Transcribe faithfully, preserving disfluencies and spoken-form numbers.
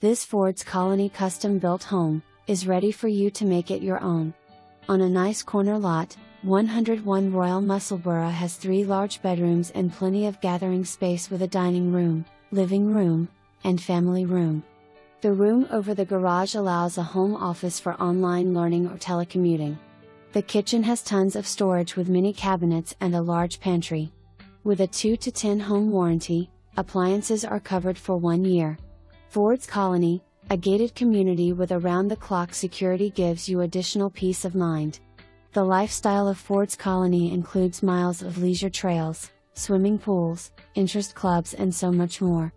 This Ford's Colony custom-built home is ready for you to make it your own. On a nice corner lot, one hundred one Royal Musselburgh has three large bedrooms and plenty of gathering space with a dining room, living room, and family room. The room over the garage allows a home office for online learning or telecommuting. The kitchen has tons of storage with many cabinets and a large pantry. With a two to ten home warranty, appliances are covered for one year. Ford's Colony, a gated community with around-the-clock security, gives you additional peace of mind. The lifestyle of Ford's Colony includes miles of leisure trails, swimming pools, interest clubs, and so much more.